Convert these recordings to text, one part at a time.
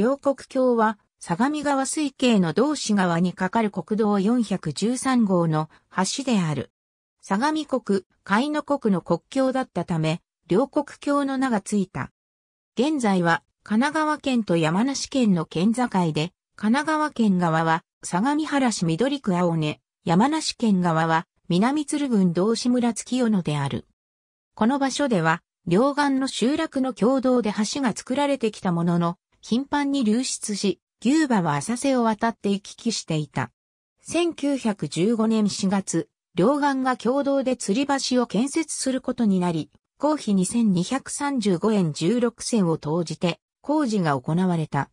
両国橋は、相模川水系の同志川に架かる国道413号の橋である。相模国、甲野国の国境だったため、両国橋の名がついた。現在は、神奈川県と山梨県の県境で、神奈川県側は、相模原市緑区青根、山梨県側は、南鶴郡道志村月夜野である。この場所では、両岸の集落の共同で橋が作られてきたものの、頻繁に流失し、牛馬は浅瀬を渡って行き来していた。1915年4月、両岸が共同で吊り橋を建設することになり、公費2235円16銭を投じて工事が行われた。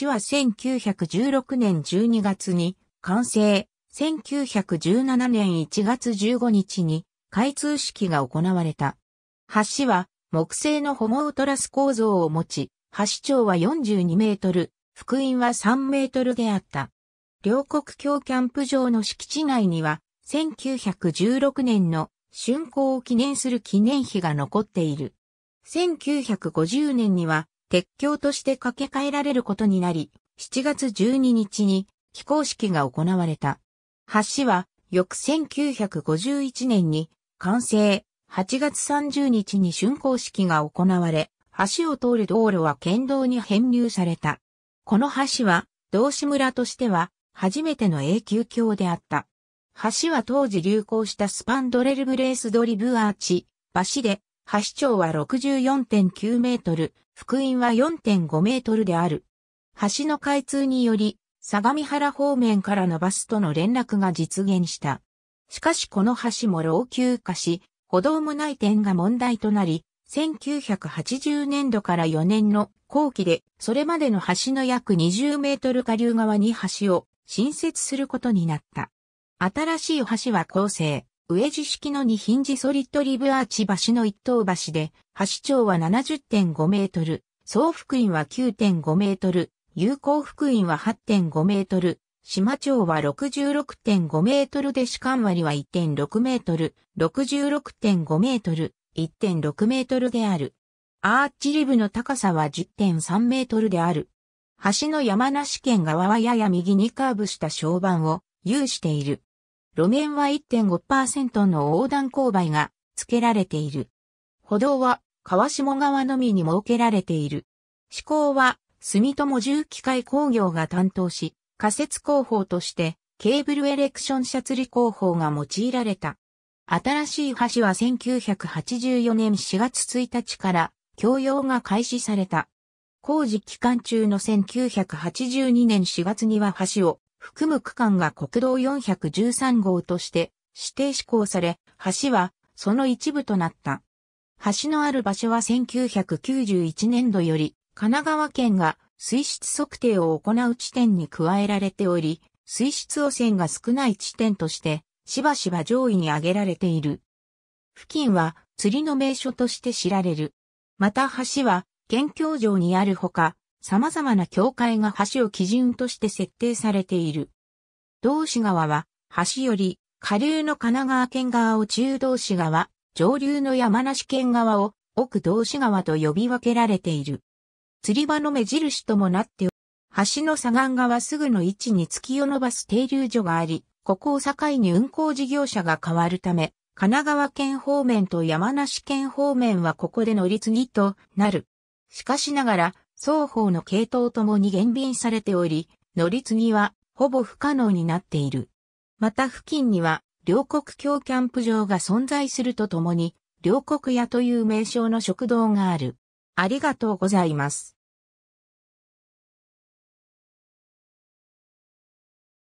橋は1916年12月に完成、1917年1月15日に開通式が行われた。橋は木製のホモートラス構造を持ち、橋長は42メートル。幅員は3メートルであった。両国橋キャンプ場の敷地内には、1916年の竣工を記念する記念碑が残っている。1950年には、鉄橋として架け替えられることになり、7月12日に起工式が行われた。橋は、翌1951年に完成、8月30日に竣工式が行われ、橋を通る道路は県道に編入された。この橋は、道志村としては、初めての永久橋であった。橋は当時流行したスパンドレルブレースドリブアーチ、橋で、橋長は 64.9 メートル、幅員は 4.5 メートルである。橋の開通により、相模原方面からのバスとの連絡が実現した。しかしこの橋も老朽化し、歩道もない点が問題となり、1980年度から4年の後期で、それまでの橋の約20メートル下流側に橋を新設することになった。新しい橋は鋼製、植地式の2ヒンジソリッドリブアーチ橋の一等橋で、橋長は 70.5 メートル、総幅員は 9.5 メートル、有効幅員は 8.5 メートル、島長は 66.5 メートルで士官割は 1.6 メートル、66.5 メートル、1.6 メートルである。アーチリブの高さは 10.3 メートルである。橋の山梨県側はやや右にカーブした床版を有している。路面は 1.5% の横断勾配が付けられている。歩道は川下川のみに設けられている。施工は住友重機械工業が担当し、仮設工法としてケーブルエレクション車吊り工法が用いられた。新しい橋は1984年4月1日から供用が開始された。工事期間中の1982年4月には橋を含む区間が国道413号として指定施行され、橋はその一部となった。橋のある場所は1991年度より神奈川県が水質測定を行う地点に加えられており、水質汚染が少ない地点として、しばしば上位に挙げられている。付近は釣りの名所として知られる。また橋は県境上にあるほか、様々な教会が橋を基準として設定されている。道志川は橋より下流の神奈川県側を中道志川、上流の山梨県側を奥道志川と呼び分けられている。釣り場の目印ともなっており、橋の左岸側すぐの位置に月夜野バス停留所があり、ここを境に運行事業者が変わるため、神奈川県方面と山梨県方面はここで乗り継ぎとなる。しかしながら、双方の系統ともに減便されており、乗り継ぎはほぼ不可能になっている。また付近には、両国橋キャンプ場が存在するとともに、両国屋という名称の食堂がある。ありがとうございます。